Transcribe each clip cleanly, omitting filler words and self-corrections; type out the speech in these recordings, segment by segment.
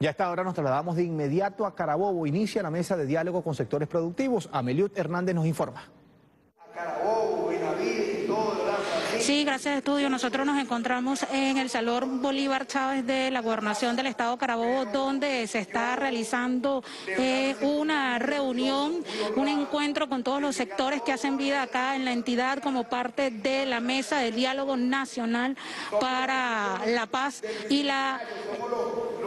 Y a esta hora nos trasladamos de inmediato a Carabobo. Inicia la mesa de diálogo con sectores productivos. Ameliud Hernández nos informa. Sí, gracias, estudio. Nosotros nos encontramos en el Salón Bolívar Chávez de la Gobernación del Estado de Carabobo, donde se está realizando una reunión, un encuentro con todos los sectores que hacen vida acá en la entidad como parte de la mesa de diálogo nacional para la paz y la...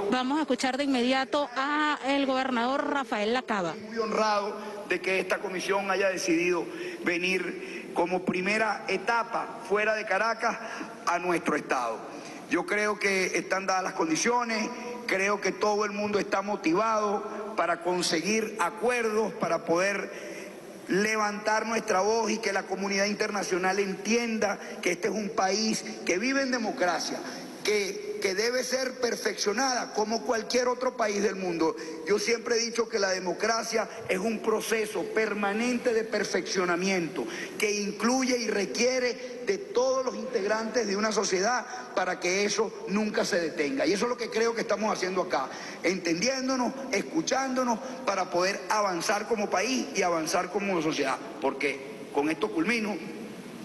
Vamos a escuchar de inmediato al gobernador Rafael Lacava. Muy honrado de que esta comisión haya decidido venir como primera etapa fuera de Caracas a nuestro estado. Yo creo que están dadas las condiciones, creo que todo el mundo está motivado para conseguir acuerdos, para poder levantar nuestra voz y que la comunidad internacional entienda que este es un país que vive en democracia, que debe ser perfeccionada como cualquier otro país del mundo. Yo siempre he dicho que la democracia es un proceso permanente de perfeccionamiento que incluye y requiere de todos los integrantes de una sociedad para que eso nunca se detenga. Y eso es lo que creo que estamos haciendo acá, entendiéndonos, escuchándonos para poder avanzar como país y avanzar como sociedad. Porque con esto culmino,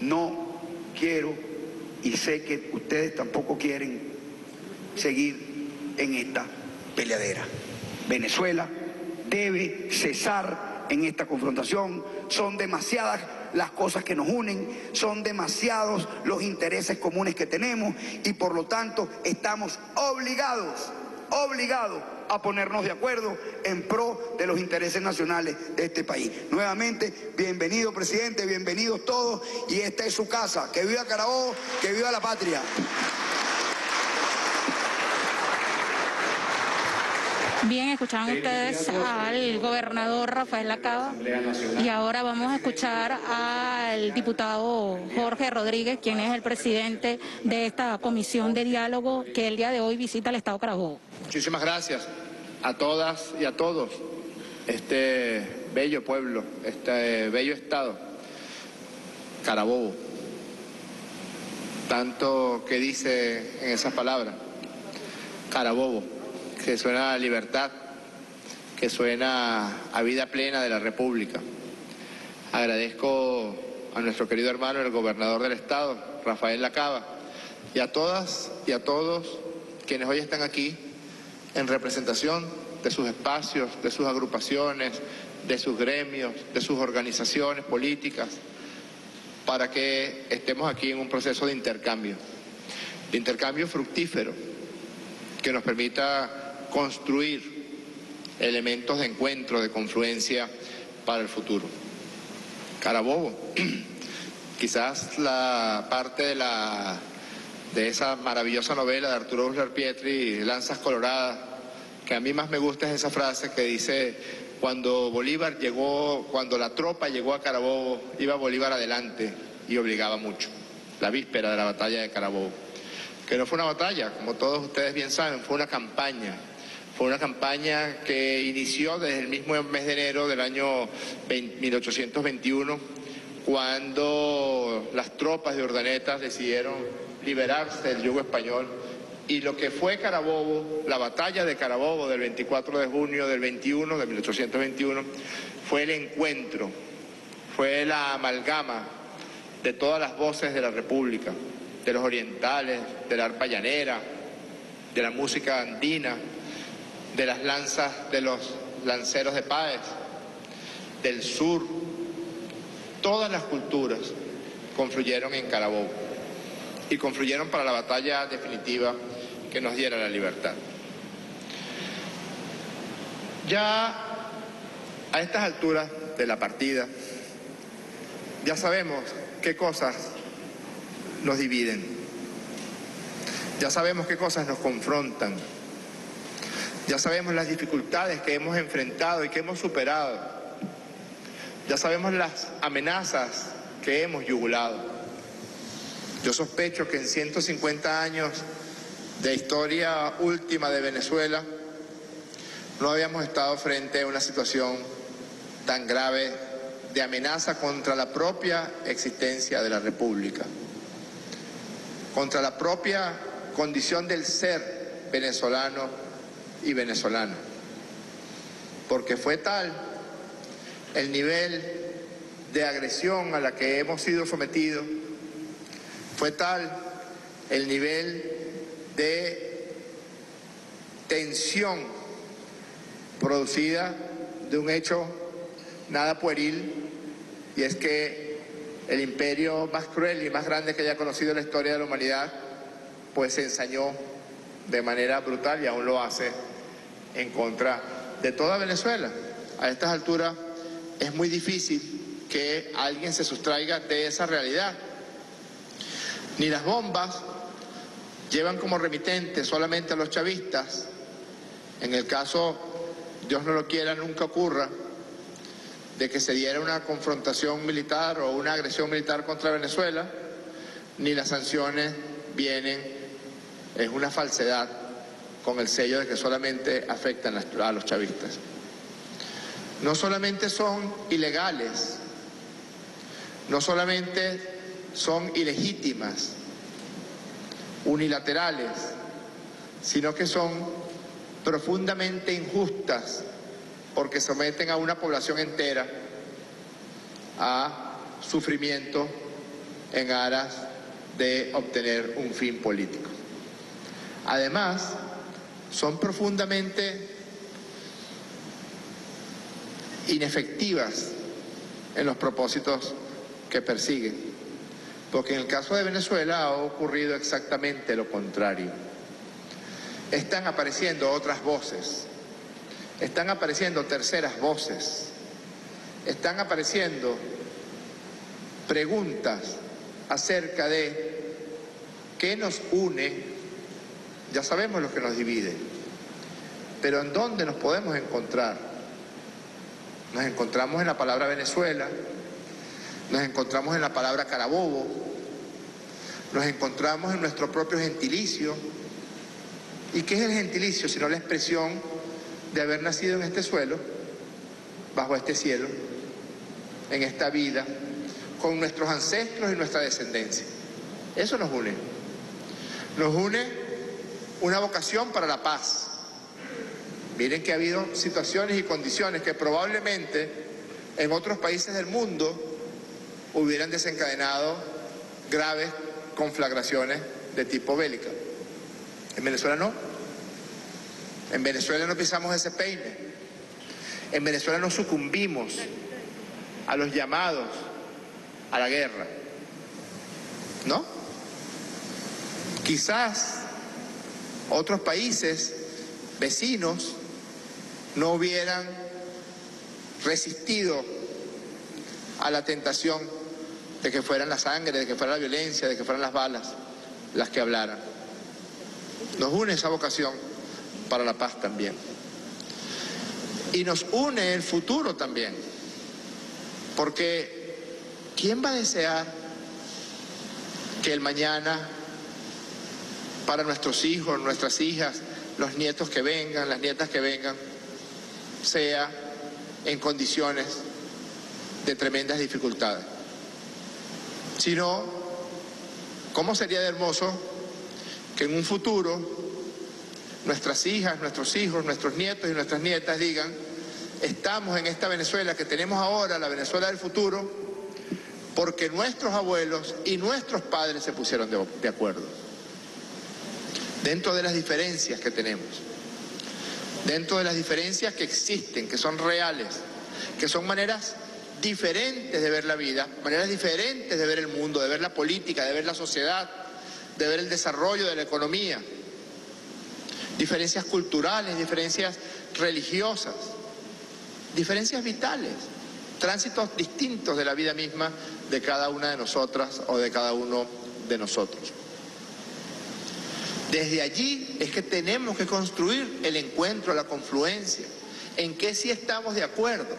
no quiero y sé que ustedes tampoco quieren seguir en esta peleadera. Venezuela debe cesar en esta confrontación. Son demasiadas las cosas que nos unen, son demasiados los intereses comunes que tenemos y por lo tanto estamos obligados a ponernos de acuerdo en pro de los intereses nacionales de este país. Nuevamente, bienvenido presidente, bienvenidos todos y esta es su casa. Que viva Carabobo, que viva la patria. Bien, escuchaban ustedes al gobernador Rafael Lacava y ahora vamos a escuchar al diputado Jorge Rodríguez, quien es el presidente de esta comisión de diálogo que el día de hoy visita el Estado Carabobo. Muchísimas gracias a todas y a todos, este bello pueblo, este bello Estado, Carabobo, tanto que dice en esas palabras, Carabobo, que suena a libertad, que suena a vida plena de la República. Agradezco a nuestro querido hermano, el gobernador del Estado, Rafael Lacava, y a todas y a todos quienes hoy están aquí en representación de sus espacios, de sus agrupaciones, de sus gremios, de sus organizaciones políticas, para que estemos aquí en un proceso de intercambio fructífero, que nos permita construir elementos de encuentro, de confluencia para el futuro. Carabobo, quizás la parte de esa maravillosa novela de Arturo Uslar Pietri, Lanzas coloradas, que a mí más me gusta es esa frase que dice, cuando Bolívar llegó, cuando la tropa llegó a Carabobo, iba Bolívar adelante y obligaba mucho, la víspera de la batalla de Carabobo. Que no fue una batalla, como todos ustedes bien saben, fue una campaña. Fue una campaña que inició desde el mismo mes de enero del año 1821, cuando las tropas de Urdaneta decidieron liberarse del yugo español. Y lo que fue Carabobo, la batalla de Carabobo del 24 de junio del 21, de 1821, fue el encuentro, fue la amalgama de todas las voces de la República, de los orientales, de la arpa llanera, de la música andina, de las lanzas de los lanceros de Páez, del sur. Todas las culturas confluyeron en Carabobo y confluyeron para la batalla definitiva que nos diera la libertad. Ya a estas alturas de la partida, ya sabemos qué cosas nos dividen. Ya sabemos qué cosas nos confrontan. Ya sabemos las dificultades que hemos enfrentado y que hemos superado. Ya sabemos las amenazas que hemos yugulado. Yo sospecho que en 150 años de historia última de Venezuela no habíamos estado frente a una situación tan grave de amenaza contra la propia existencia de la República, contra la propia condición del ser venezolano y venezolano, porque fue tal el nivel de agresión a la que hemos sido sometidos, fue tal el nivel de tensión producida de un hecho nada pueril, y es que el imperio más cruel y más grande que haya conocido la historia de la humanidad pues se ensañó de manera brutal, y aún lo hace, en contra de toda Venezuela. A estas alturas es muy difícil que alguien se sustraiga de esa realidad. Ni las bombas llevan como remitente solamente a los chavistas. En el caso, Dios no lo quiera, nunca ocurra, de que se diera una confrontación militar o una agresión militar contra Venezuela, ni las sanciones vienen. Es una falsedad con el sello de que solamente afectan a los chavistas. No solamente son ilegales, no solamente son ilegítimas, unilaterales, sino que son profundamente injustas, porque someten a una población entera a sufrimiento en aras de obtener un fin político. Además, son profundamente inefectivas en los propósitos que persiguen, porque en el caso de Venezuela ha ocurrido exactamente lo contrario. Están apareciendo otras voces, están apareciendo terceras voces, están apareciendo preguntas acerca de qué nos une. Ya sabemos lo que nos divide, pero ¿en dónde nos podemos encontrar? Nos encontramos en la palabra Venezuela, nos encontramos en la palabra Carabobo, nos encontramos en nuestro propio gentilicio. ¿Y qué es el gentilicio sino la expresión de haber nacido en este suelo, bajo este cielo, en esta vida, con nuestros ancestros y nuestra descendencia? Eso nos une. Nos une una vocación para la paz. Miren que ha habido situaciones y condiciones que probablemente en otros países del mundo hubieran desencadenado graves conflagraciones de tipo bélica. En Venezuela no. En Venezuela no pisamos ese peine. En Venezuela no sucumbimos a los llamados a la guerra. ¿No? Quizás otros países vecinos no hubieran resistido a la tentación de que fueran la sangre, de que fuera la violencia, de que fueran las balas las que hablaran. Nos une esa vocación para la paz también. Y nos une el futuro también, porque ¿quién va a desear que el mañana, para nuestros hijos, nuestras hijas, los nietos que vengan, las nietas que vengan, sea en condiciones de tremendas dificultades? Si no, ¿cómo sería de hermoso que en un futuro nuestras hijas, nuestros hijos, nuestros nietos y nuestras nietas digan: estamos en esta Venezuela que tenemos ahora, la Venezuela del futuro, porque nuestros abuelos y nuestros padres se pusieron de acuerdo? Dentro de las diferencias que tenemos, dentro de las diferencias que existen, que son reales, que son maneras diferentes de ver la vida, maneras diferentes de ver el mundo, de ver la política, de ver la sociedad, de ver el desarrollo de la economía, diferencias culturales, diferencias religiosas, diferencias vitales, tránsitos distintos de la vida misma de cada una de nosotras o de cada uno de nosotros. Desde allí es que tenemos que construir el encuentro, la confluencia. ¿En qué sí estamos de acuerdo?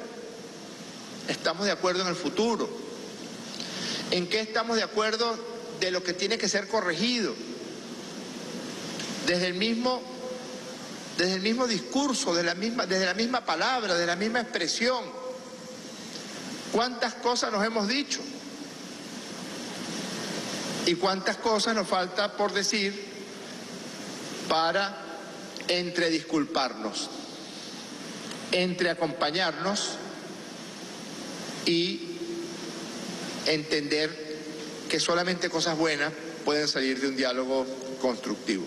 Estamos de acuerdo en el futuro. ¿En qué estamos de acuerdo de lo que tiene que ser corregido? Desde el mismo discurso, desde la misma palabra, desde la misma expresión. ¿Cuántas cosas nos hemos dicho? ¿Y cuántas cosas nos falta por decir para entre disculparnos, entre acompañarnos y entender que solamente cosas buenas pueden salir de un diálogo constructivo.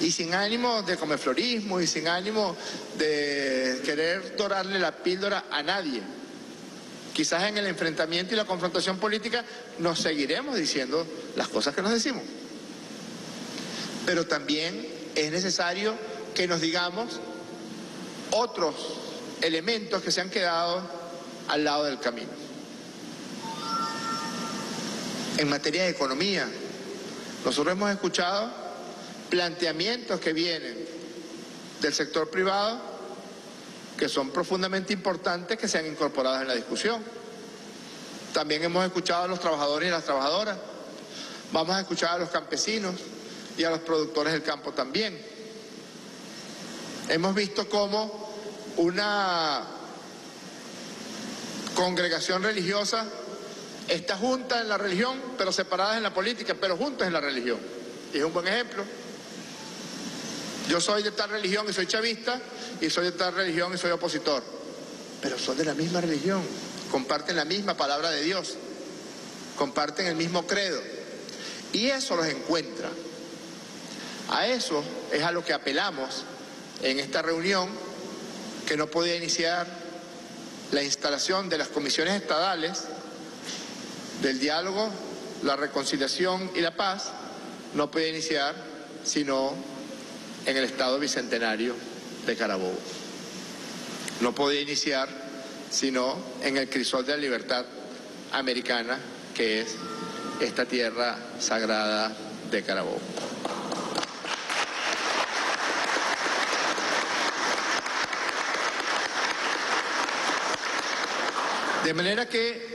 Y sin ánimo de comeflorismo y sin ánimo de querer dorarle la píldora a nadie. Quizás en el enfrentamiento y la confrontación política nos seguiremos diciendo las cosas que nos decimos. Pero también es necesario que nos digamos otros elementos que se han quedado al lado del camino. En materia de economía, nosotros hemos escuchado planteamientos que vienen del sector privado que son profundamente importantes, que se han incorporado en la discusión. También hemos escuchado a los trabajadores y las trabajadoras. Vamos a escuchar a los campesinos y a los productores del campo también. Hemos visto cómo una congregación religiosa está junta en la religión, pero separadas en la política, pero juntas en la religión. Y es un buen ejemplo. Yo soy de tal religión y soy chavista, y soy de tal religión y soy opositor. Pero son de la misma religión, comparten la misma palabra de Dios, comparten el mismo credo. Y eso los encuentra. A eso es a lo que apelamos en esta reunión, que no podía iniciar la instalación de las comisiones estadales del diálogo, la reconciliación y la paz, no podía iniciar sino en el estado bicentenario de Carabobo. No podía iniciar sino en el crisol de la libertad americana, que es esta tierra sagrada de Carabobo. De manera que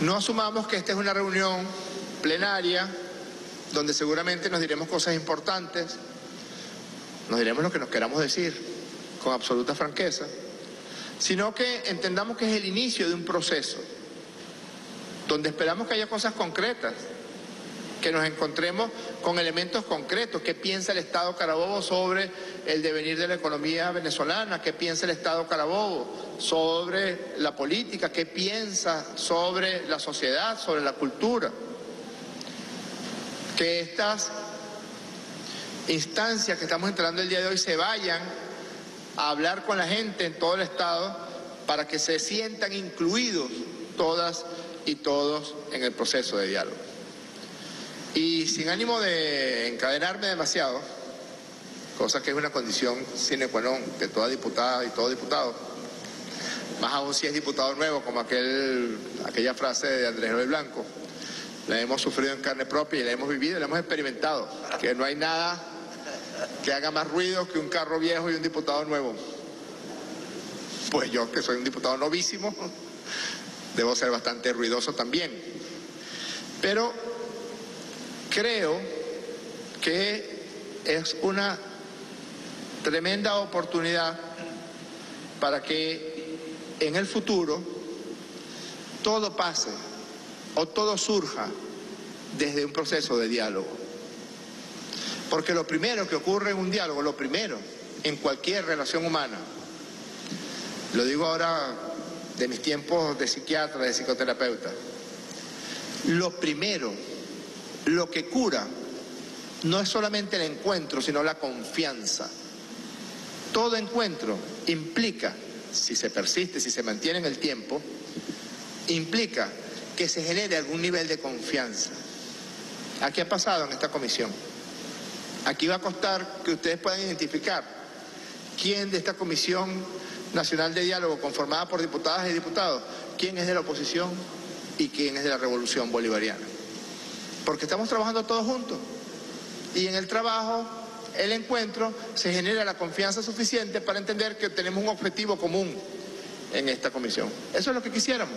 no asumamos que esta es una reunión plenaria donde seguramente nos diremos cosas importantes, nos diremos lo que nos queramos decir con absoluta franqueza, sino que entendamos que es el inicio de un proceso donde esperamos que haya cosas concretas, que nos encontremos con elementos concretos. ¿Qué piensa el Estado Carabobo sobre el devenir de la economía venezolana? ¿Qué piensa el Estado Carabobo sobre la política? ¿Qué piensa sobre la sociedad, sobre la cultura? Que estas instancias que estamos entrando el día de hoy se vayan a hablar con la gente en todo el Estado para que se sientan incluidos todas y todos en el proceso de diálogo. Y sin ánimo de encadenarme demasiado, cosa que es una condición sine qua non de toda diputada y todo diputado, más aún si es diputado nuevo, como aquella frase de Andrés Eloy Blanco, la hemos sufrido en carne propia y la hemos vivido y la hemos experimentado, que no hay nada que haga más ruido que un carro viejo y un diputado nuevo. Pues yo, que soy un diputado novísimo, debo ser bastante ruidoso también. Pero creo que es una tremenda oportunidad para que en el futuro todo pase o todo surja desde un proceso de diálogo. Porque lo primero que ocurre en un diálogo, lo primero en cualquier relación humana, lo digo ahora de mis tiempos de psiquiatra, de psicoterapeuta, lo primero, lo que cura no es solamente el encuentro, sino la confianza. Todo encuentro implica, si se persiste, si se mantiene en el tiempo, implica que se genere algún nivel de confianza. Aquí ha pasado en esta comisión. Aquí va a costar que ustedes puedan identificar quién de esta Comisión Nacional de Diálogo, conformada por diputadas y diputados, quién es de la oposición y quién es de la Revolución Bolivariana. Porque estamos trabajando todos juntos. Y en el trabajo, el encuentro, se genera la confianza suficiente para entender que tenemos un objetivo común en esta comisión. Eso es lo que quisiéramos.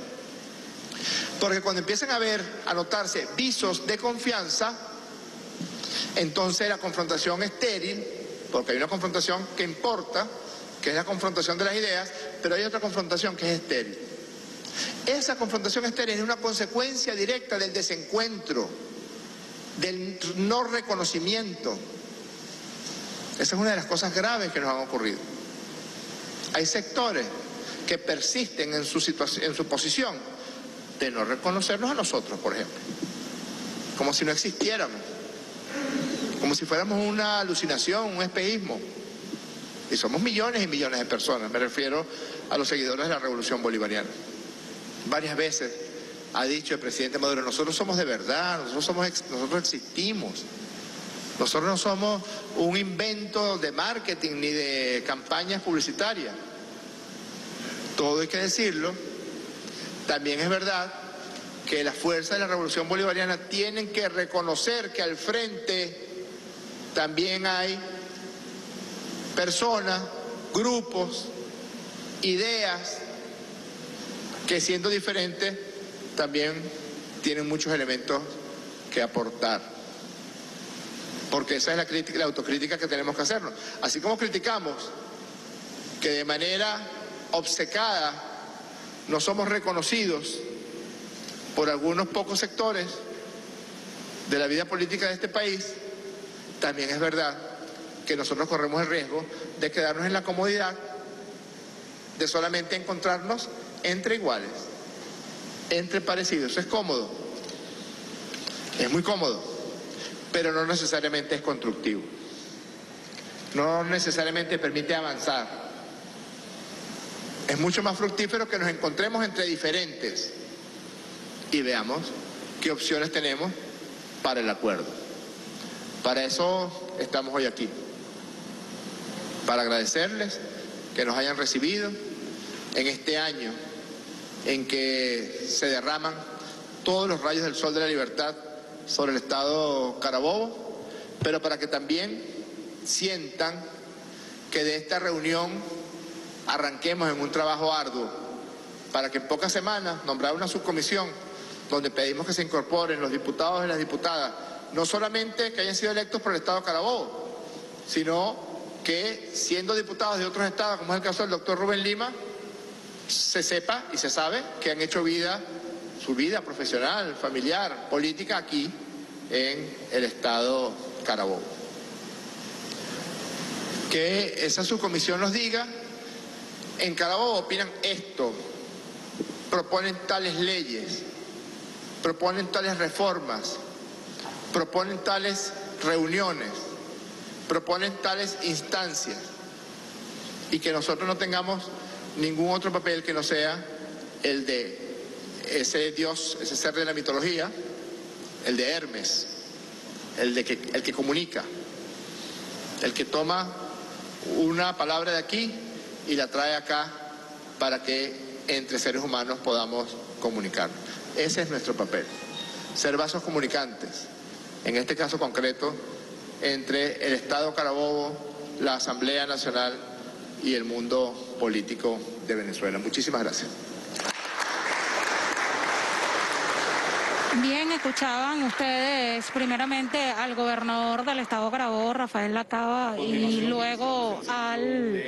Porque cuando empiezan a ver, a notarse visos de confianza, entonces la confrontación estéril, porque hay una confrontación que importa, que es la confrontación de las ideas, pero hay otra confrontación que es estéril. Esa confrontación estéril es una consecuencia directa del desencuentro, del no reconocimiento, Esa es una de las cosas graves que nos han ocurrido. Hay sectores que persisten en su posición de no reconocernos a nosotros, por ejemplo. Como si no existiéramos. Como si fuéramos una alucinación, un espejismo. Y somos millones y millones de personas. Me refiero a los seguidores de la Revolución Bolivariana. Varias veces ha dicho el presidente Maduro, nosotros somos de verdad, nosotros existimos. Nosotros no somos un invento de marketing ni de campañas publicitarias. Todo hay que decirlo. También es verdad que las fuerzas de la Revolución Bolivariana tienen que reconocer que al frente también hay personas, grupos, ideas que siendo diferentes también tienen muchos elementos que aportar. Porque esa es la crítica, la autocrítica que tenemos que hacernos. Así como criticamos que de manera obcecada no somos reconocidos por algunos pocos sectores de la vida política de este país, también es verdad que nosotros corremos el riesgo de quedarnos en la comodidad de solamente encontrarnos entre iguales, entre parecidos. Eso es cómodo, es muy cómodo, pero no necesariamente es constructivo, no necesariamente permite avanzar. Es mucho más fructífero que nos encontremos entre diferentes y veamos qué opciones tenemos para el acuerdo. Para eso estamos hoy aquí, para agradecerles que nos hayan recibido en este año en que se derraman todos los rayos del sol de la libertad sobre el estado Carabobo, pero para que también sientan que de esta reunión arranquemos en un trabajo arduo para que en pocas semanas nombrar una subcomisión donde pedimos que se incorporen los diputados y las diputadas, no solamente que hayan sido electos por el estado Carabobo, sino que siendo diputados de otros estados, como es el caso del doctor Rubén Lima, se sepa y se sabe que han hecho vida, su vida profesional, familiar, política aquí en el estado Carabobo. Que esa subcomisión nos diga: en Carabobo opinan esto, proponen tales leyes, proponen tales reformas, proponen tales reuniones, proponen tales instancias, y que nosotros no tengamos ningún otro papel que no sea el de ese dios, ese ser de la mitología, el de Hermes, el que comunica, el que toma una palabra de aquí y la trae acá para que entre seres humanos podamos comunicarnos. Ese es nuestro papel, ser vasos comunicantes, en este caso concreto, entre el estado Carabobo, la Asamblea Nacional y el mundo político de Venezuela. Muchísimas gracias. Bien, escuchaban ustedes primeramente al gobernador del estado Carabobo, Rafael Lacava, y luego al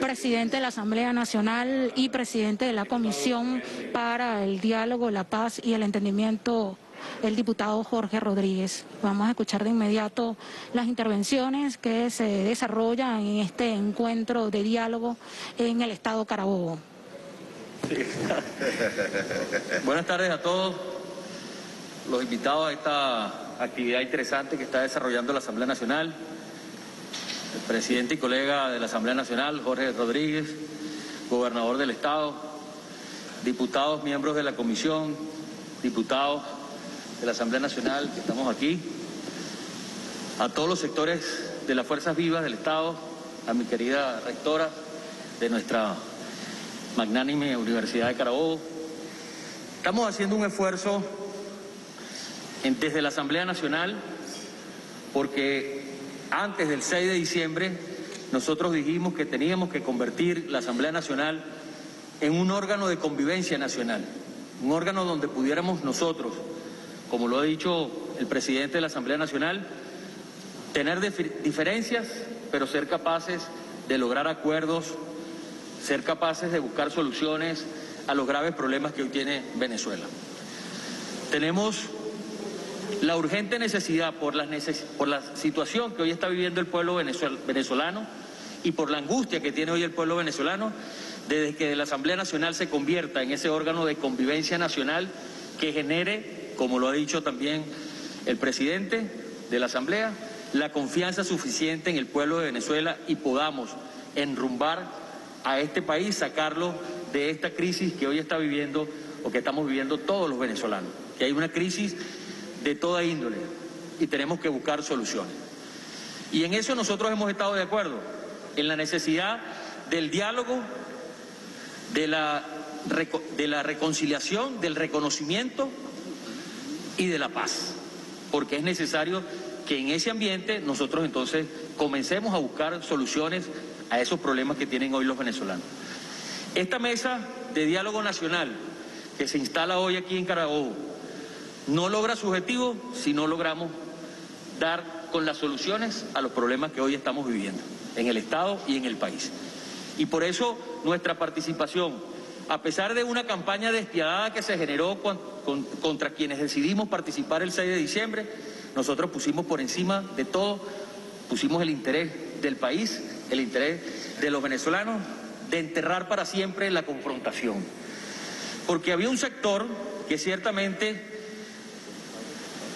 presidente de la Asamblea Nacional y presidente de la Comisión para el Diálogo, la Paz y el Entendimiento, el diputado Jorge Rodríguez. Vamos a escuchar de inmediato las intervenciones que se desarrollan en este encuentro de diálogo en el estado Carabobo. Sí. Buenas tardes a todos los invitados a esta actividad interesante que está desarrollando la Asamblea Nacional. El presidente y colega de la Asamblea Nacional, Jorge Rodríguez, gobernador del estado, diputados, miembros de la comisión, diputados de la Asamblea Nacional que estamos aquí, a todos los sectores de las fuerzas vivas del estado, a mi querida rectora de nuestra magnánime Universidad de Carabobo. Estamos haciendo un esfuerzo desde la Asamblea Nacional, porque antes del 6 de diciembre nosotros dijimos que teníamos que convertir la Asamblea Nacional en un órgano de convivencia nacional, un órgano donde pudiéramos nosotros, como lo ha dicho el presidente de la Asamblea Nacional, tener diferencias, pero ser capaces de lograr acuerdos, ser capaces de buscar soluciones a los graves problemas que hoy tiene Venezuela. Tenemos la urgente necesidad por la situación que hoy está viviendo el pueblo venezolano y por la angustia que tiene hoy el pueblo venezolano desde que la Asamblea Nacional se convierta en ese órgano de convivencia nacional que genere, como lo ha dicho también el presidente de la Asamblea, la confianza suficiente en el pueblo de Venezuela y podamos enrumbar a este país, sacarlo de esta crisis que hoy está viviendo o que estamos viviendo todos los venezolanos, que hay una crisis de toda índole y tenemos que buscar soluciones. Y en eso nosotros hemos estado de acuerdo, en la necesidad del diálogo, de la reconciliación, del reconocimiento y de la paz, porque es necesario que en ese ambiente nosotros entonces comencemos a buscar soluciones a esos problemas que tienen hoy los venezolanos. Esta mesa de diálogo nacional que se instala hoy aquí en Carabobo no logra su objetivo si no logramos dar con las soluciones a los problemas que hoy estamos viviendo en el Estado y en el país. Y por eso nuestra participación, a pesar de una campaña despiadada que se generó contra quienes decidimos participar el 6 de diciembre, nosotros pusimos por encima de todo, pusimos el interés del país, el interés de los venezolanos, de enterrar para siempre la confrontación. Porque había un sector que ciertamente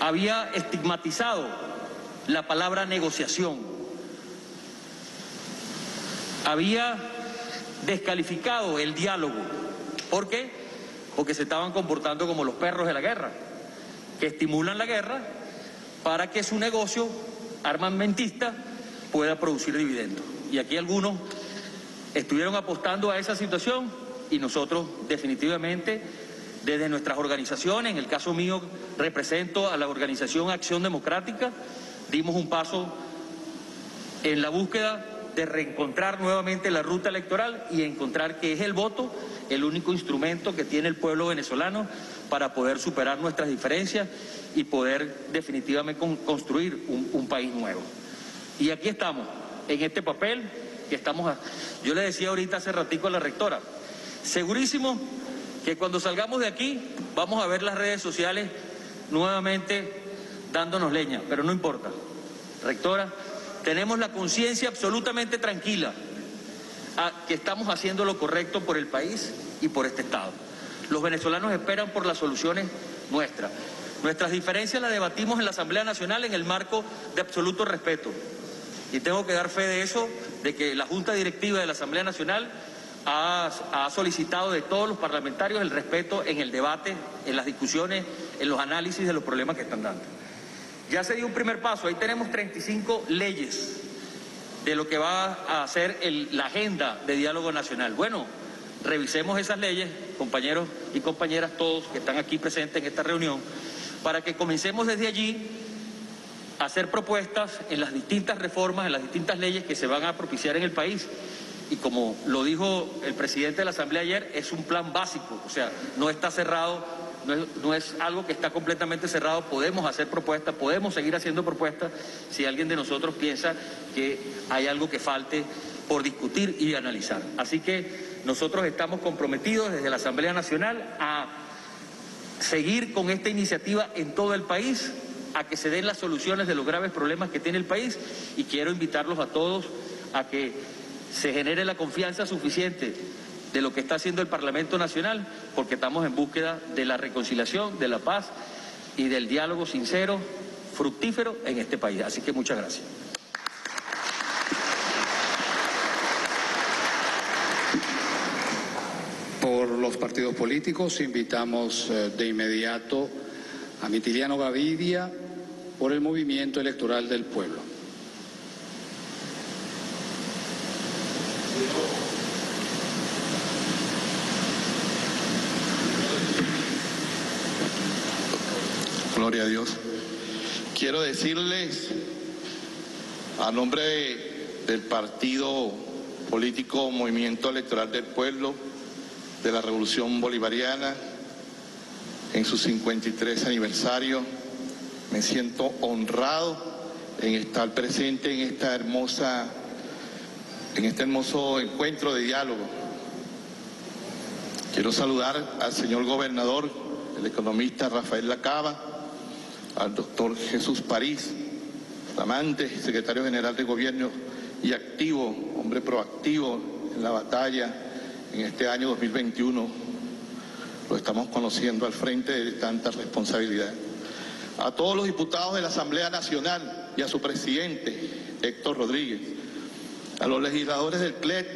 había estigmatizado la palabra negociación, había descalificado el diálogo. ¿Por qué? Porque se estaban comportando como los perros de la guerra, que estimulan la guerra para que su negocio armamentista pueda producir dividendos. Y aquí algunos estuvieron apostando a esa situación y nosotros definitivamente desde nuestras organizaciones, en el caso mío represento a la organización Acción Democrática, dimos un paso en la búsqueda de reencontrar nuevamente la ruta electoral y encontrar que es el voto el único instrumento que tiene el pueblo venezolano para poder superar nuestras diferencias y poder definitivamente construir un país nuevo. Y aquí estamos, en este papel que estamos... Yo le decía ahorita hace ratico a la rectora, segurísimo que cuando salgamos de aquí vamos a ver las redes sociales nuevamente dándonos leña, pero no importa. Rectora, tenemos la conciencia absolutamente tranquila a que estamos haciendo lo correcto por el país y por este Estado. Los venezolanos esperan por las soluciones nuestras. Nuestras diferencias las debatimos en la Asamblea Nacional en el marco de absoluto respeto. Y tengo que dar fe de eso, de que la Junta Directiva de la Asamblea Nacional ha solicitado de todos los parlamentarios el respeto en el debate, en las discusiones, en los análisis de los problemas que están dando. Ya se dio un primer paso, ahí tenemos 35 leyes de lo que va a ser la agenda de diálogo nacional. Bueno, revisemos esas leyes, compañeros y compañeras todos que están aquí presentes en esta reunión, para que comencemos desde allí a hacer propuestas en las distintas reformas, en las distintas leyes que se van a propiciar en el país. Y como lo dijo el presidente de la Asamblea ayer, es un plan básico, o sea, no está cerrado, no es algo que está completamente cerrado, podemos hacer propuestas, podemos seguir haciendo propuestas si alguien de nosotros piensa que hay algo que falte por discutir y analizar. Así que nosotros estamos comprometidos desde la Asamblea Nacional a seguir con esta iniciativa en todo el país, a que se den las soluciones de los graves problemas que tiene el país, y quiero invitarlos a todos a que se genere la confianza suficiente de lo que está haciendo el Parlamento Nacional, porque estamos en búsqueda de la reconciliación, de la paz y del diálogo sincero, fructífero en este país. Así que muchas gracias. Por los partidos políticos invitamos de inmediato a Mitiliano Gavidia por el Movimiento Electoral del Pueblo. Gloria a Dios. Quiero decirles, a nombre del partido político Movimiento Electoral del Pueblo de la Revolución Bolivariana, en su 53 aniversario, me siento honrado en estar presente en este hermoso encuentro de diálogo. Quiero saludar al señor gobernador, el economista Rafael Lacava, al doctor Jesús París, flamante secretario general de gobierno y activo, hombre proactivo en la batalla en este año 2021, lo estamos conociendo al frente de tanta responsabilidad. A todos los diputados de la Asamblea Nacional y a su presidente, Héctor Rodríguez, a los legisladores del CLED,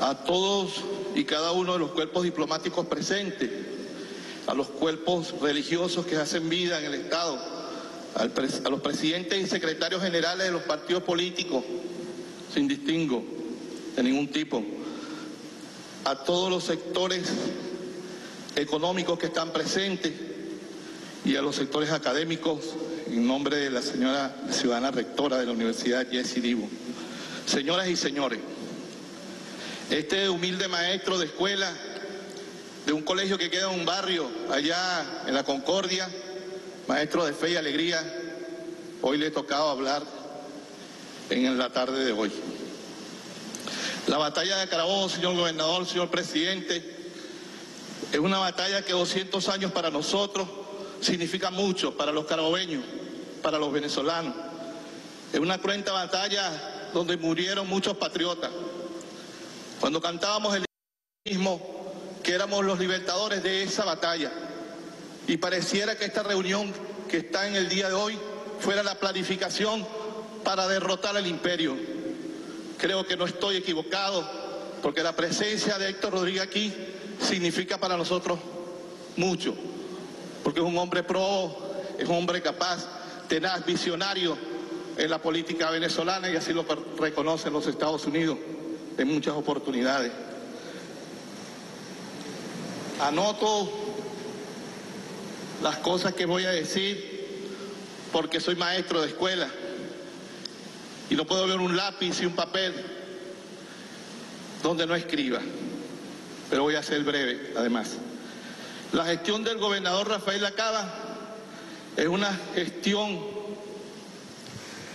a todos y cada uno de los cuerpos diplomáticos presentes, a los cuerpos religiosos que hacen vida en el Estado, a los presidentes y secretarios generales de los partidos políticos, sin distingo de ningún tipo, a todos los sectores económicos que están presentes y a los sectores académicos, en nombre de la señora ciudadana rectora de la Universidad Jessy Divo. Señoras y señores, este humilde maestro de escuela de un colegio que queda en un barrio allá en la Concordia, maestro de fe y alegría, hoy le tocaba hablar en la tarde de hoy. La batalla de Carabobo, señor gobernador, señor presidente, es una batalla que 200 años para nosotros significa mucho, para los carabobeños, para los venezolanos. Es una cruenta batalla donde murieron muchos patriotas. Cuando cantábamos el mismo, que éramos los libertadores de esa batalla, y pareciera que esta reunión que está en el día de hoy fuera la planificación para derrotar al imperio. Creo que no estoy equivocado, porque la presencia de Héctor Rodríguez aquí significa para nosotros mucho, porque es un hombre es un hombre capaz, tenaz, visionario en la política venezolana, y así lo reconocen los Estados Unidos en muchas oportunidades. Anoto las cosas que voy a decir porque soy maestro de escuela y no puedo ver un lápiz y un papel donde no escriba, pero voy a ser breve además. La gestión del gobernador Rafael Lacava es una gestión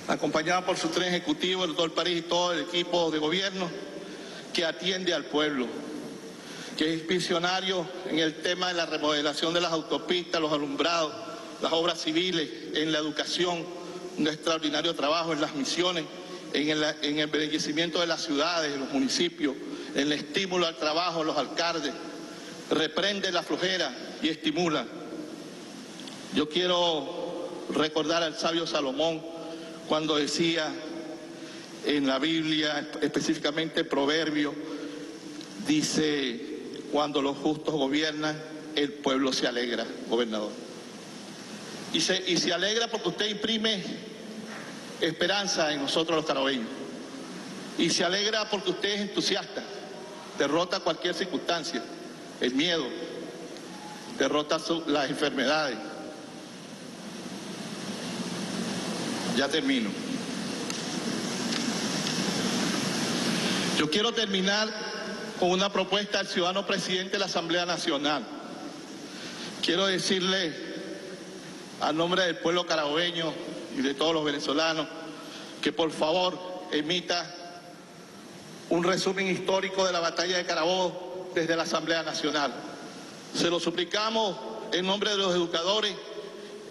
acompañada por su tren ejecutivo, el doctor París y todo el equipo de gobierno, que atiende al pueblo, que es visionario en el tema de la remodelación de las autopistas, los alumbrados, las obras civiles, en la educación, un extraordinario trabajo en las misiones, en el embellecimiento de las ciudades, de los municipios, en el estímulo al trabajo de los alcaldes, reprende la flojera y estimula. Yo quiero recordar al sabio Salomón cuando decía en la Biblia, específicamente Proverbio, dice: cuando los justos gobiernan, el pueblo se alegra, gobernador. Y se alegra porque usted imprime esperanza en nosotros los carabobeños. Y se alegra porque usted es entusiasta, derrota cualquier circunstancia, el miedo, derrota las enfermedades. Ya termino. Yo quiero terminar con una propuesta al ciudadano presidente de la Asamblea Nacional. Quiero decirle, a nombre del pueblo carabobeño y de todos los venezolanos, que por favor emita un resumen histórico de la batalla de Carabobo desde la Asamblea Nacional. Se lo suplicamos en nombre de los educadores,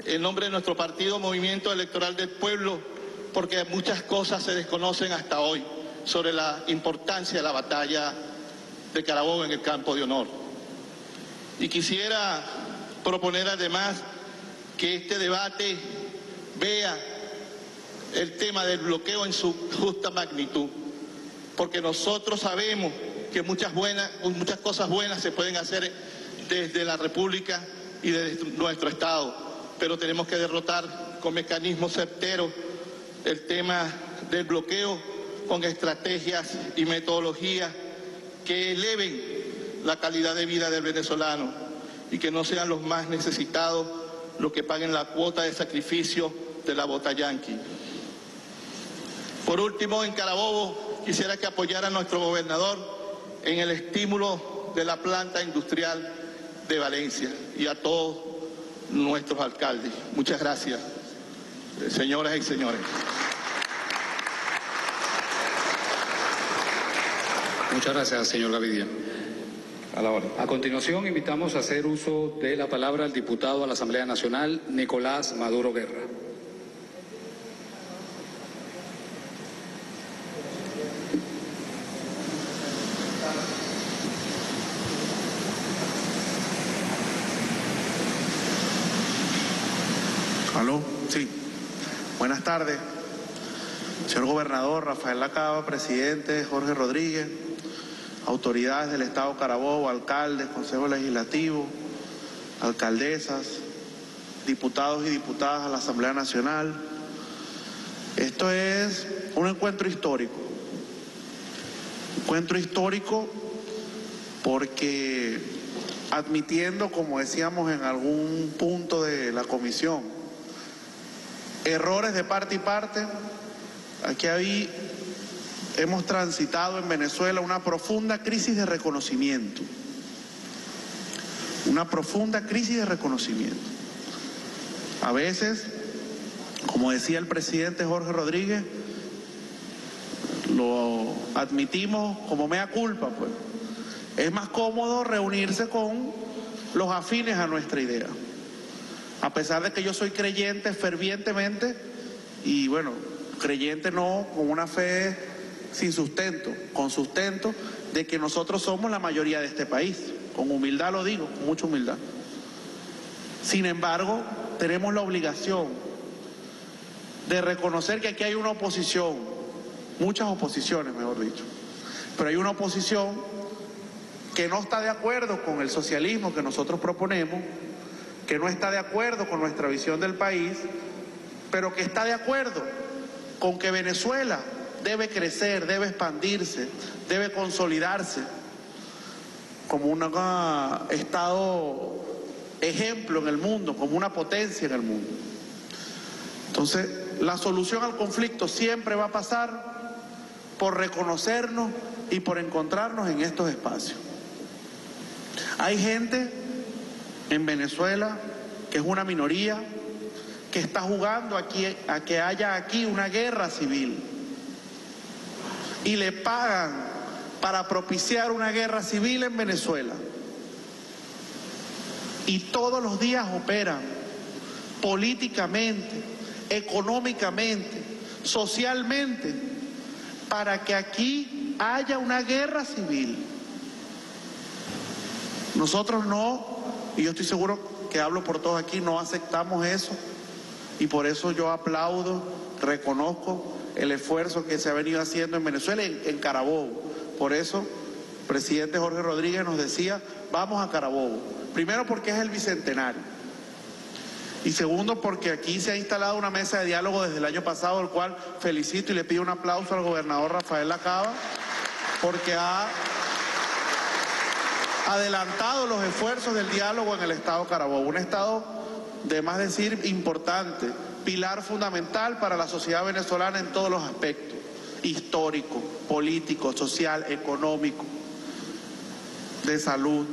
en nombre de nuestro partido Movimiento Electoral del Pueblo, porque muchas cosas se desconocen hasta hoy sobre la importancia de la batalla de Carabobo en el campo de honor. Y quisiera proponer además que este debate vea el tema del bloqueo en su justa magnitud, porque nosotros sabemos que muchas cosas buenas se pueden hacer desde la República y desde nuestro Estado, pero tenemos que derrotar con mecanismos certeros el tema del bloqueo, con estrategias y metodologías que eleven la calidad de vida del venezolano y que no sean los más necesitados los que paguen la cuota de sacrificio de la bota yanqui. Por último, en Carabobo quisiera que apoyara a nuestro gobernador en el estímulo de la planta industrial de Valencia y a todos nuestros alcaldes. Muchas gracias, señoras y señores. Muchas gracias, señor Gavidia. a la hora. A continuación, invitamos a hacer uso de la palabra al diputado a la Asamblea Nacional, Nicolás Maduro Guerra. ¿Aló? Sí. Buenas tardes. Señor Gobernador Rafael Lacava, Presidente Jorge Rodríguez, autoridades del Estado Carabobo, alcaldes, Consejo Legislativo, alcaldesas, diputados y diputadas a la Asamblea Nacional. Esto es un encuentro histórico porque admitiendo, como decíamos en algún punto de la comisión, errores de parte y parte, aquí hemos transitado en Venezuela una profunda crisis de reconocimiento. Una profunda crisis de reconocimiento. A veces, como decía el presidente Jorge Rodríguez, lo admitimos como mea culpa, pues. Es más cómodo reunirse con los afines a nuestra idea. A pesar de que yo soy creyente fervientemente, y bueno, creyente no con una fe sin sustento, con sustento de que nosotros somos la mayoría de este país. Con humildad lo digo, con mucha humildad. Sin embargo, tenemos la obligación de reconocer que aquí hay una oposición, muchas oposiciones, mejor dicho, pero hay una oposición que no está de acuerdo con el socialismo que nosotros proponemos, que no está de acuerdo con nuestra visión del país, pero que está de acuerdo con que Venezuela debe crecer, debe expandirse, debe consolidarse como un Estado ejemplo en el mundo, como una potencia en el mundo. Entonces, la solución al conflicto siempre va a pasar por reconocernos y por encontrarnos en estos espacios. Hay gente en Venezuela que es una minoría que está jugando aquí, a que haya aquí una guerra civil. Y le pagan para propiciar una guerra civil en Venezuela. Y todos los días operan políticamente, económicamente, socialmente, para que aquí haya una guerra civil. Nosotros no, y yo estoy seguro que hablo por todos aquí, no aceptamos eso. Y por eso yo aplaudo, reconozco el esfuerzo que se ha venido haciendo en Venezuela, en Carabobo. Por eso, el presidente Jorge Rodríguez nos decía, vamos a Carabobo. Primero, porque es el bicentenario. Y segundo, porque aquí se ha instalado una mesa de diálogo desde el año pasado, el cual felicito y le pido un aplauso al gobernador Rafael Lacava, porque ha adelantado los esfuerzos del diálogo en el Estado Carabobo. Un Estado, de más decir, importante, pilar fundamental para la sociedad venezolana en todos los aspectos, histórico, político, social, económico, de salud.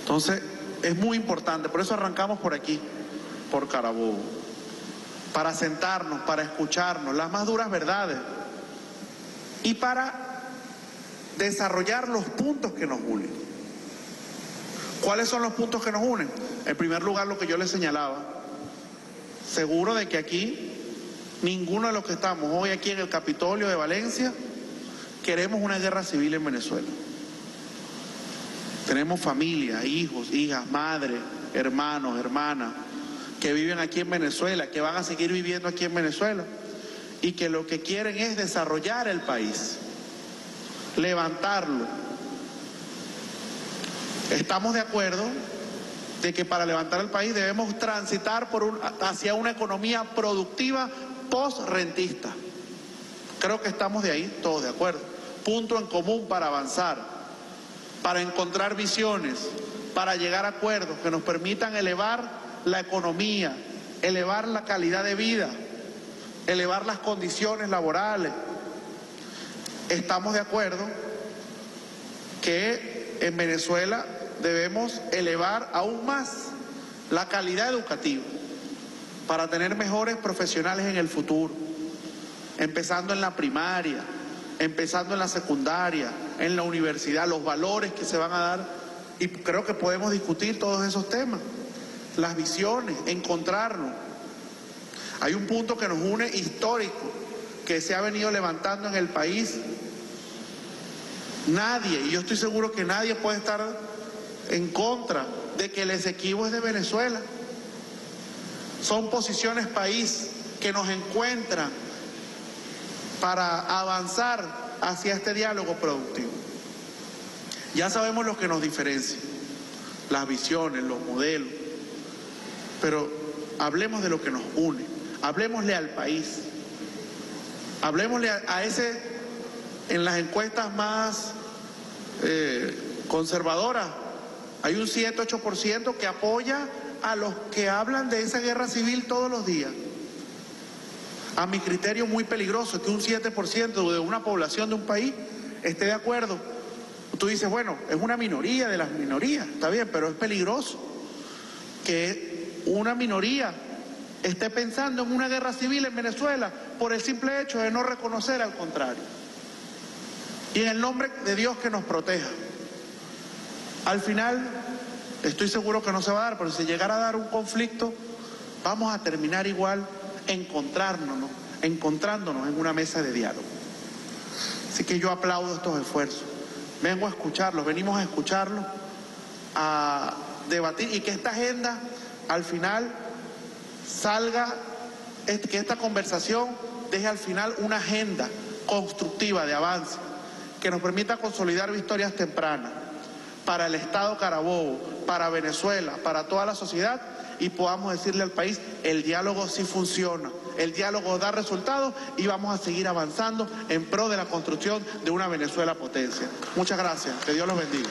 Entonces, es muy importante, por eso arrancamos por aquí, por Carabobo, para sentarnos, para escucharnos las más duras verdades y para desarrollar los puntos que nos unen. ¿Cuáles son los puntos que nos unen? En primer lugar, lo que yo les señalaba, seguro de que aquí, ninguno de los que estamos hoy aquí en el Capitolio de Valencia, queremos una guerra civil en Venezuela. Tenemos familia, hijos, hijas, madres, hermanos, hermanas, que viven aquí en Venezuela, que van a seguir viviendo aquí en Venezuela, y que lo que quieren es desarrollar el país, levantarlo. Estamos de acuerdo de que para levantar el país debemos transitar por hacia una economía productiva post-rentista. Creo que estamos de ahí todos de acuerdo. Punto en común para avanzar, para encontrar visiones, para llegar a acuerdos que nos permitan elevar la economía, elevar la calidad de vida, elevar las condiciones laborales. Estamos de acuerdo que en Venezuela debemos elevar aún más la calidad educativa para tener mejores profesionales en el futuro, empezando en la primaria, empezando en la secundaria, en la universidad, los valores que se van a dar, y creo que podemos discutir todos esos temas, las visiones, encontrarnos. Hay un punto que nos une histórico, que se ha venido levantando en el país. Nadie, y yo estoy seguro que nadie puede estar en contra de que el Esequibo es de Venezuela. Son posiciones país que nos encuentran para avanzar hacia este diálogo productivo. Ya sabemos lo que nos diferencia, las visiones, los modelos, pero hablemos de lo que nos une, hablemosle al país, hablemosle a ese, en las encuestas más conservadoras, hay un 7-8% que apoya a los que hablan de esa guerra civil todos los días. A mi criterio muy peligroso que un 7% de una población de un país esté de acuerdo. Tú dices, bueno, es una minoría de las minorías, está bien, pero es peligroso que una minoría esté pensando en una guerra civil en Venezuela por el simple hecho de no reconocer al contrario. Y en el nombre de Dios que nos proteja. Al final, estoy seguro que no se va a dar, pero si llegara a dar un conflicto, vamos a terminar igual encontrándonos en una mesa de diálogo. Así que yo aplaudo estos esfuerzos. Vengo a escucharlos, venimos a escucharlos, a debatir, y que esta agenda al final salga, que esta conversación deje al final una agenda constructiva de avance, que nos permita consolidar victorias tempranas para el Estado Carabobo, para Venezuela, para toda la sociedad, y podamos decirle al país, el diálogo sí funciona, el diálogo da resultados y vamos a seguir avanzando en pro de la construcción de una Venezuela potencia. Muchas gracias, que Dios los bendiga.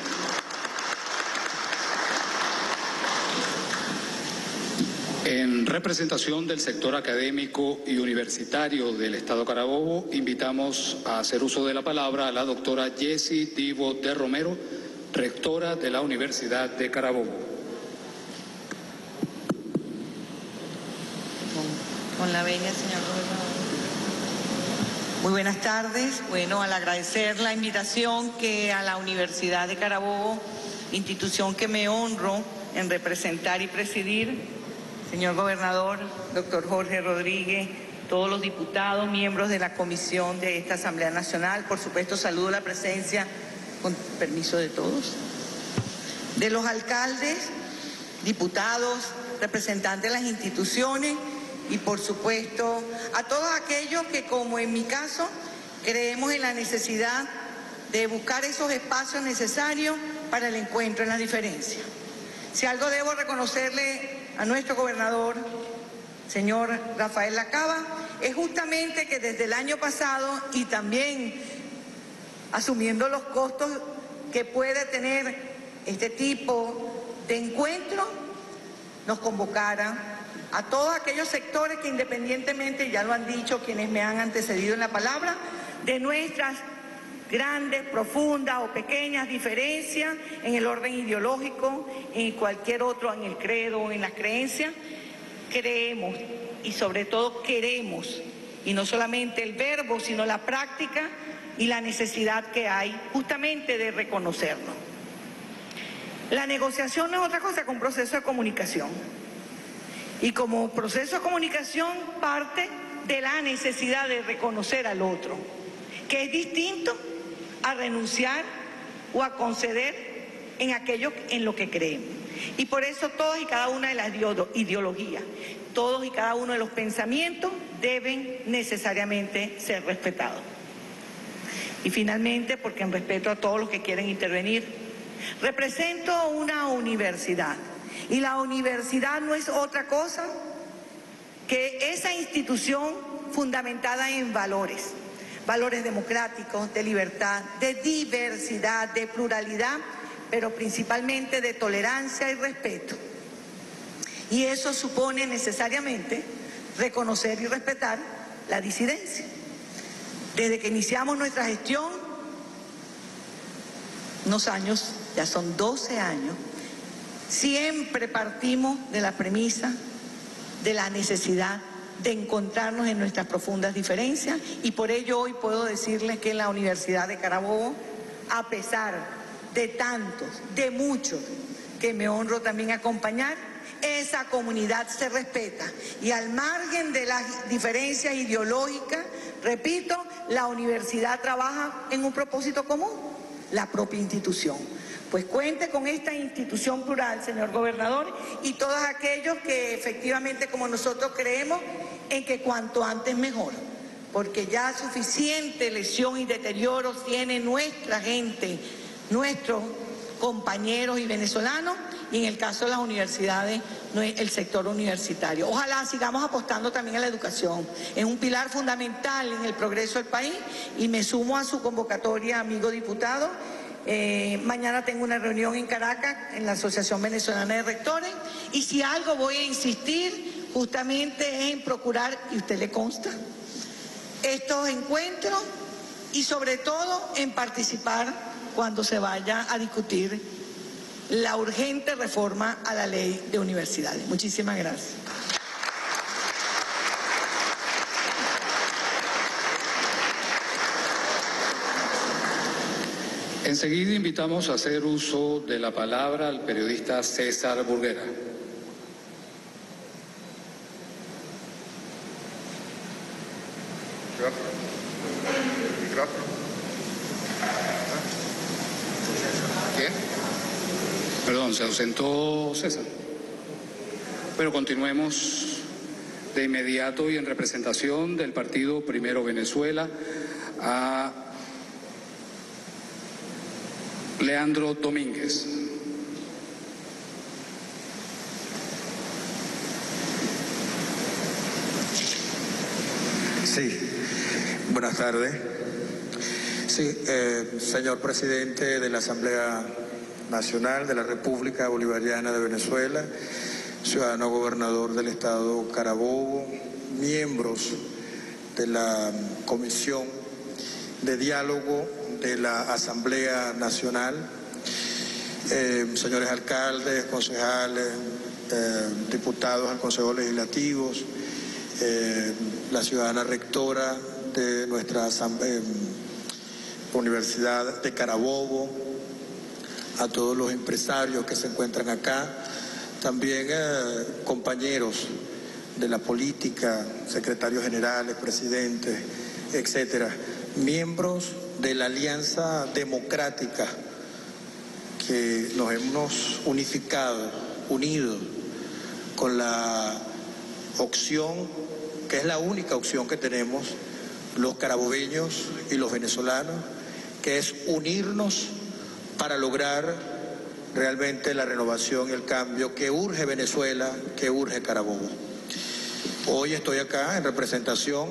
En representación del sector académico y universitario del Estado Carabobo, invitamos a hacer uso de la palabra a la doctora Jessy Divo de Romero, rectora de la Universidad de Carabobo. Con la venia, señor gobernador. Muy buenas tardes. Bueno, al agradecer la invitación que a la Universidad de Carabobo, institución que me honro en representar y presidir, señor gobernador, doctor Jorge Rodríguez, todos los diputados, miembros de la comisión de esta Asamblea Nacional, por supuesto saludo la presencia, con permiso de todos, de los alcaldes, diputados, representantes de las instituciones, y por supuesto a todos aquellos que, como en mi caso, creemos en la necesidad de buscar esos espacios necesarios para el encuentro en las diferencias. Si algo debo reconocerle a nuestro gobernador, señor Rafael Lacava, es justamente que desde el año pasado, y también asumiendo los costos que puede tener este tipo de encuentro, nos convocara a todos aquellos sectores que, independientemente, ya lo han dicho quienes me han antecedido en la palabra, de nuestras grandes, profundas o pequeñas diferencias en el orden ideológico, en cualquier otro, en el credo o en las creencias, creemos y sobre todo queremos, y no solamente el verbo, sino la práctica y la necesidad que hay justamente de reconocernos. La negociación no es otra cosa que un proceso de comunicación. Y como proceso de comunicación parte de la necesidad de reconocer al otro, que es distinto a renunciar o a conceder en aquello en lo que creemos. Y por eso todas y cada una de las ideologías, todos y cada uno de los pensamientos deben necesariamente ser respetados. Y finalmente, porque en respeto a todos los que quieren intervenir, represento una universidad. Y la universidad no es otra cosa que esa institución fundamentada en valores, valores democráticos, de libertad, de diversidad, de pluralidad, pero principalmente de tolerancia y respeto. Y eso supone necesariamente reconocer y respetar la disidencia. Desde que iniciamos nuestra gestión, unos años, ya son 12 años, siempre partimos de la premisa de la necesidad de encontrarnos en nuestras profundas diferencias, y por ello hoy puedo decirles que en la Universidad de Carabobo, a pesar de tantos, de muchos, que me honro también acompañar, esa comunidad se respeta y al margen de las diferencias ideológicas, repito, la universidad trabaja en un propósito común, la propia institución. Pues cuente con esta institución plural, señor gobernador, y todos aquellos que efectivamente como nosotros creemos en que cuanto antes mejor, porque ya suficiente lesión y deterioro tiene nuestra gente, nuestros compañeros y venezolanos, y en el caso de las universidades, el sector universitario. Ojalá sigamos apostando también a la educación, es un pilar fundamental en el progreso del país, y me sumo a su convocatoria, amigo diputado. Mañana tengo una reunión en Caracas, en la Asociación Venezolana de Rectores, y si algo voy a insistir, justamente es en procurar, y usted le consta, estos encuentros, y sobre todo en participar cuando se vaya a discutir la urgente reforma a la ley de universidades. Muchísimas gracias. Enseguida invitamos a hacer uso de la palabra al periodista César Burguera. Perdón, se ausentó César. Pero continuemos de inmediato y en representación del partido Primero Venezuela a Leandro Domínguez. Sí, buenas tardes. Sí, señor presidente de la Asamblea Nacional de la República Bolivariana de Venezuela, ciudadano gobernador del estado Carabobo, miembros de la Comisión de Diálogo de la Asamblea Nacional, señores alcaldes, concejales, diputados al Consejo Legislativo, la ciudadana rectora de nuestra Universidad de Carabobo, a todos los empresarios que se encuentran acá, también compañeros de la política, secretarios generales, presidentes, etcétera, miembros de la Alianza Democrática que nos hemos unido con la opción, que es la única opción que tenemos los carabobeños y los venezolanos, que es unirnos para lograr realmente la renovación y el cambio que urge Venezuela, que urge Carabobo. Hoy estoy acá en representación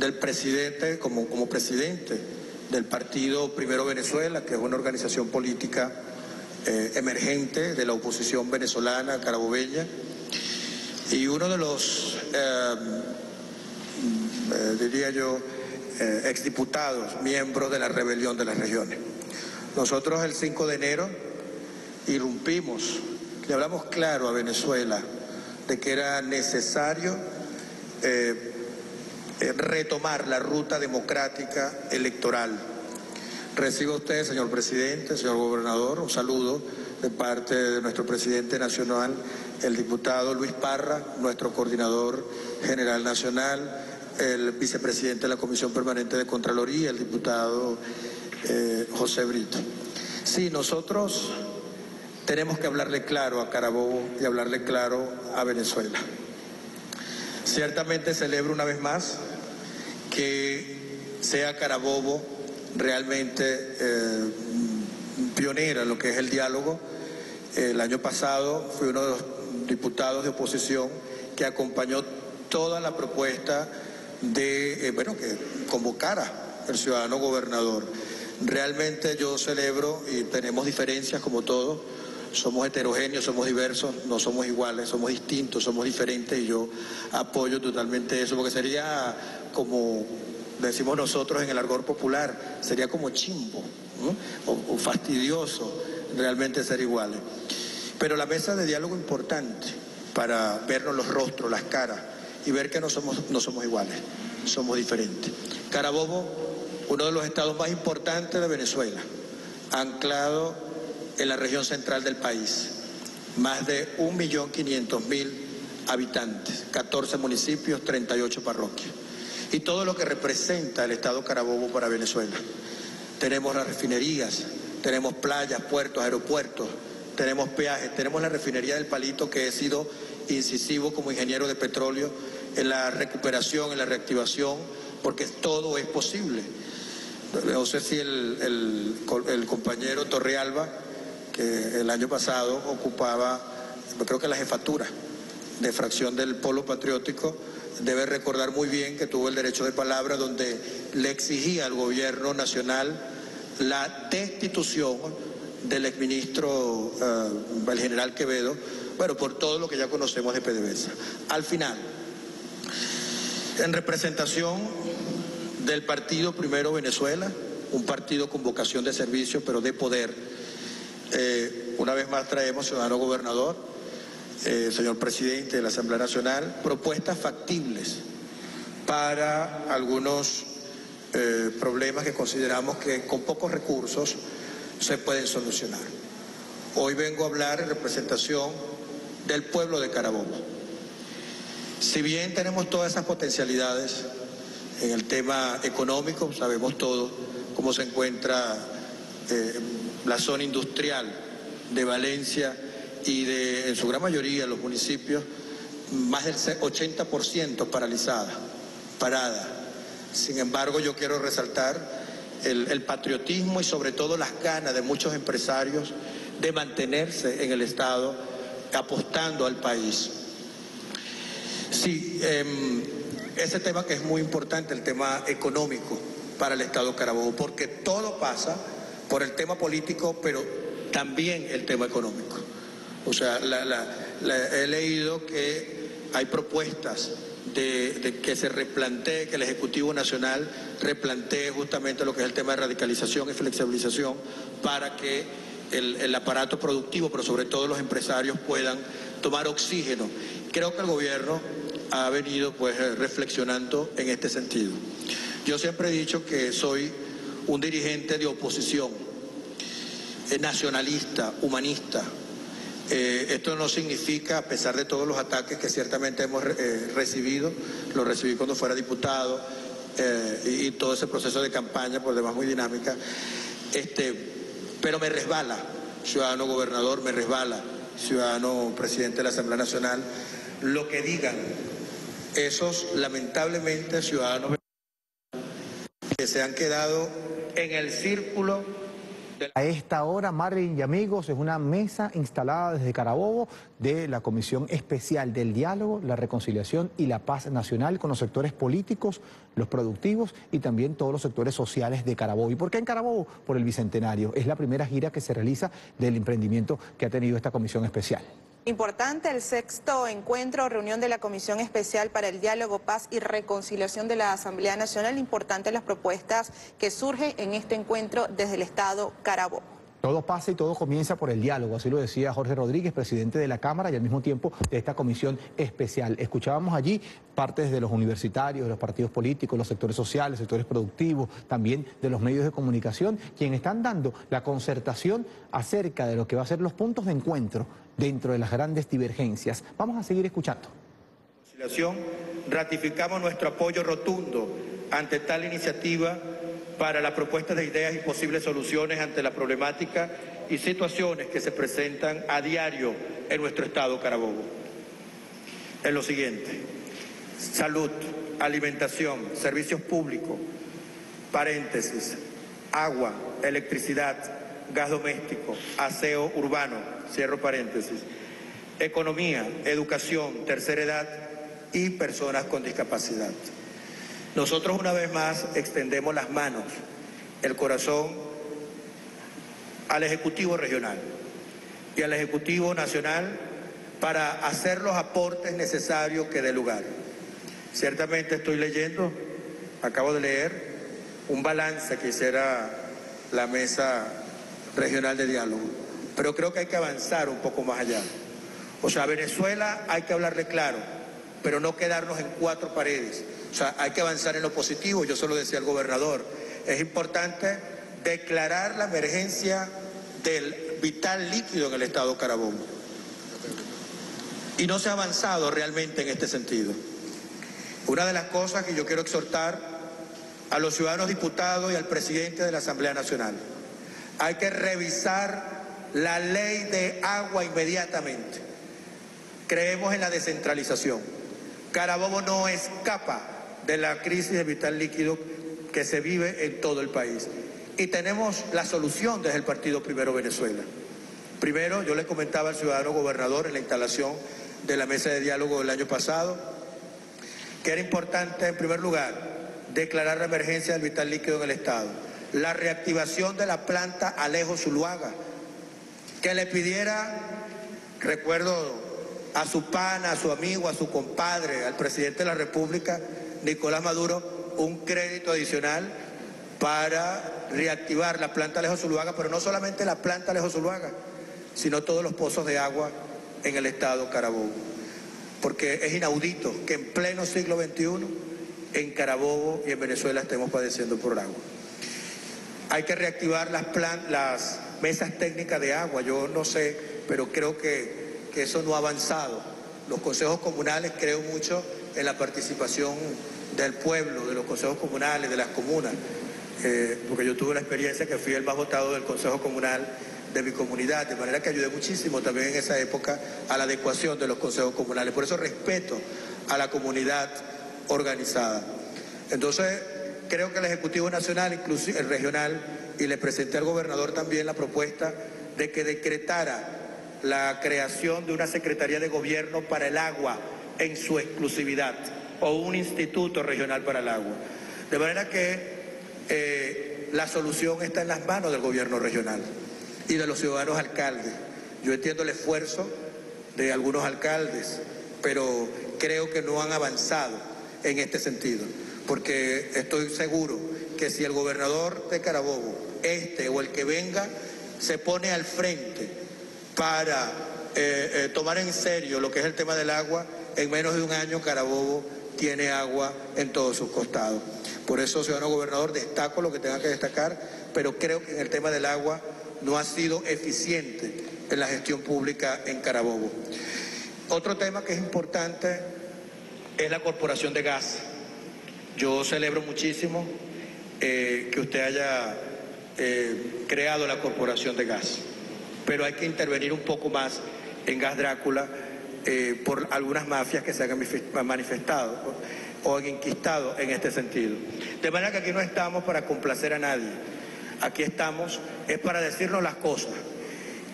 del presidente, como presidente del partido Primero Venezuela, que es una organización política emergente de la oposición venezolana, carabobeña, y uno de los, diría yo, exdiputados, miembros de la rebelión de las regiones. Nosotros el 5 de enero irrumpimos, le hablamos claro a Venezuela de que era necesario retomar la ruta democrática electoral. Reciba usted, señor presidente, señor gobernador, un saludo de parte de nuestro presidente nacional, el diputado Luis Parra, nuestro coordinador general nacional, el vicepresidente de la Comisión Permanente de Contraloría, el diputado José Brito. Sí, nosotros tenemos que hablarle claro a Carabobo y hablarle claro a Venezuela. Ciertamente celebro una vez más que sea Carabobo realmente pionera en lo que es el diálogo. El año pasado fui uno de los diputados de oposición que acompañó toda la propuesta de, que convocara el ciudadano gobernador. Realmente yo celebro, y tenemos diferencias como todos, somos heterogéneos, somos diversos, no somos iguales, somos distintos, somos diferentes, y yo apoyo totalmente eso, porque sería como decimos nosotros en el argot popular, sería como chimbo, ¿no? o fastidioso realmente ser iguales. Pero la mesa de diálogo es importante para vernos los rostros, las caras, y ver que no somos iguales, somos diferentes. Carabobo, uno de los estados más importantes de Venezuela, anclado en la región central del país, más de 1.500.000 habitantes, 14 municipios, 38 parroquias, y todo lo que representa el estado Carabobo para Venezuela. Tenemos las refinerías, tenemos playas, puertos, aeropuertos, tenemos peajes, tenemos la refinería del Palito, que he sido incisivo como ingeniero de petróleo en la recuperación, en la reactivación, porque todo es posible. No sé si el compañero Torrealba, que el año pasado ocupaba, creo que la jefatura de fracción del Polo Patriótico, debe recordar muy bien que tuvo el derecho de palabra, donde le exigía al gobierno nacional la destitución del exministro, el general Quevedo, bueno, por todo lo que ya conocemos de PDVSA. Al final, en representación del partido Primero Venezuela, un partido con vocación de servicio, pero de poder, una vez más traemos, ciudadano gobernador, señor presidente de la Asamblea Nacional, propuestas factibles para algunos problemas que consideramos que con pocos recursos se pueden solucionar. Hoy vengo a hablar en representación del pueblo de Carabobo. Si bien tenemos todas esas potencialidades en el tema económico, sabemos todo cómo se encuentra la zona industrial de Valencia y de, en su gran mayoría, los municipios, más del 80% parada. Sin embargo, yo quiero resaltar el patriotismo y sobre todo las ganas de muchos empresarios de mantenerse en el estado, apostando al país. Sí, ese tema que es muy importante, el tema económico para el estado Carabobo, porque todo pasa por el tema político, pero también el tema económico. O sea, he leído que hay propuestas de que se replantee, que el Ejecutivo Nacional replantee justamente lo que es el tema de radicalización y flexibilización para que el aparato productivo, pero sobre todo los empresarios, puedan tomar oxígeno. Creo que el gobierno ha venido pues reflexionando en este sentido. Yo siempre he dicho que soy un dirigente de oposición, nacionalista, humanista. Esto no significa, a pesar de todos los ataques que ciertamente hemos recibido, lo recibí cuando fuera diputado y todo ese proceso de campaña, por demás muy dinámica, pero me resbala, ciudadano gobernador, me resbala, ciudadano presidente de la Asamblea Nacional, lo que digan esos lamentablemente ciudadanos que se han quedado en el círculo. A esta hora, Marlin y amigos, es una mesa instalada desde Carabobo de la Comisión Especial del Diálogo, la Reconciliación y la Paz Nacional con los sectores políticos, los productivos y también todos los sectores sociales de Carabobo. ¿Y por qué en Carabobo? Por el Bicentenario. Es la primera gira que se realiza del emprendimiento que ha tenido esta Comisión Especial. Importante el sexto encuentro, reunión de la Comisión Especial para el Diálogo, Paz y Reconciliación de la Asamblea Nacional. Importantes las propuestas que surgen en este encuentro desde el estado Carabobo. Todo pasa y todo comienza por el diálogo, así lo decía Jorge Rodríguez, presidente de la Cámara y al mismo tiempo de esta Comisión Especial. Escuchábamos allí partes de los universitarios, de los partidos políticos, los sectores sociales, sectores productivos, también de los medios de comunicación, quienes están dando la concertación acerca de lo que va a ser los puntos de encuentro dentro de las grandes divergencias. Vamos a seguir escuchando. Ratificamos nuestro apoyo rotundo ante tal iniciativa para la propuesta de ideas y posibles soluciones ante la problemática y situaciones que se presentan a diario en nuestro estado Carabobo. En lo siguiente: salud, alimentación, servicios públicos, paréntesis, agua, electricidad, gas doméstico, aseo urbano, cierro paréntesis, economía, educación, tercera edad y personas con discapacidad. Nosotros una vez más extendemos las manos, el corazón al Ejecutivo Regional y al Ejecutivo Nacional para hacer los aportes necesarios que dé lugar. Ciertamente estoy leyendo, acabo de leer un balance que hiciera la mesa regional de diálogo, pero creo que hay que avanzar un poco más allá. O sea, Venezuela hay que hablarle claro, pero no quedarnos en cuatro paredes. O sea, hay que avanzar en lo positivo. Yo se lo decía al gobernador, es importante declarar la emergencia del vital líquido en el estado Carabobo. Y no se ha avanzado realmente en este sentido. Una de las cosas que yo quiero exhortar a los ciudadanos diputados y al presidente de la Asamblea Nacional: hay que revisar la ley de agua inmediatamente. Creemos en la descentralización. Carabobo no escapa de la crisis de vital líquido que se vive en todo el país. Y tenemos la solución desde el partido Primero Venezuela. Primero, yo le comentaba al ciudadano gobernador en la instalación de la mesa de diálogo del año pasado que era importante, en primer lugar, declarar la emergencia del vital líquido en el estado. La reactivación de la planta Alejo Zuluaga, que le pidiera, recuerdo, a su pana, a su amigo, a su compadre, al presidente de la República, Nicolás Maduro, un crédito adicional para reactivar la planta Alejo Zuluaga, pero no solamente la planta Alejo Zuluaga, sino todos los pozos de agua en el estado Carabobo. Porque es inaudito que en pleno siglo XXI, en Carabobo y en Venezuela estemos padeciendo por agua. Hay que reactivar las mesas técnicas de agua. Yo no sé, pero creo que eso no ha avanzado. Los consejos comunales, creo mucho en la participación del pueblo, de los consejos comunales, de las comunas, porque yo tuve la experiencia que fui el más votado del consejo comunal de mi comunidad, de manera que ayudé muchísimo también en esa época a la adecuación de los consejos comunales. Por eso respeto a la comunidad organizada. Entonces, creo que el Ejecutivo Nacional, inclusive el regional, y le presenté al gobernador también la propuesta de que decretara la creación de una Secretaría de Gobierno para el agua en su exclusividad, o un Instituto Regional para el Agua. De manera que la solución está en las manos del gobierno regional y de los ciudadanos alcaldes. Yo entiendo el esfuerzo de algunos alcaldes, pero creo que no han avanzado en este sentido, porque estoy seguro que si el gobernador de Carabobo, o el que venga, se pone al frente para tomar en serio lo que es el tema del agua, en menos de un año Carabobo tiene agua en todos sus costados. Por eso, ciudadano gobernador, destaco lo que tenga que destacar, pero creo que en el tema del agua no ha sido eficiente en la gestión pública en Carabobo. Otro tema que es importante es la Corporación de Gas. Yo celebro muchísimo que usted haya creado la Corporación de Gas, pero hay que intervenir un poco más en Gas Drácula por algunas mafias que se han manifestado o han enquistado en este sentido. De manera que aquí no estamos para complacer a nadie, aquí estamos es para decirnos las cosas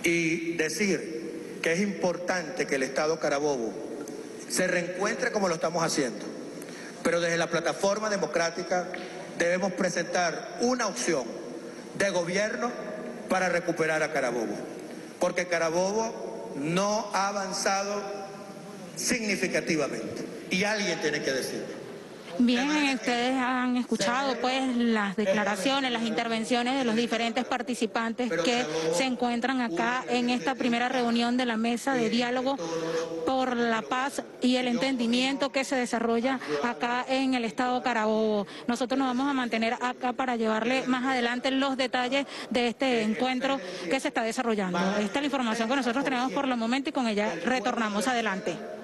y decir que es importante que el Estado Carabobo se reencuentre como lo estamos haciendo. Pero desde la plataforma democrática debemos presentar una opción de gobierno para recuperar a Carabobo. Porque Carabobo no ha avanzado significativamente. Y alguien tiene que decirlo. Bien, ustedes han escuchado pues las declaraciones, las intervenciones de los diferentes participantes que se encuentran acá en esta primera reunión de la mesa de diálogo por la paz y el entendimiento que se desarrolla acá en el estado Carabobo. Nosotros nos vamos a mantener acá para llevarle más adelante los detalles de este encuentro que se está desarrollando. Esta es la información que nosotros tenemos por el momento y con ella retornamos. Adelante.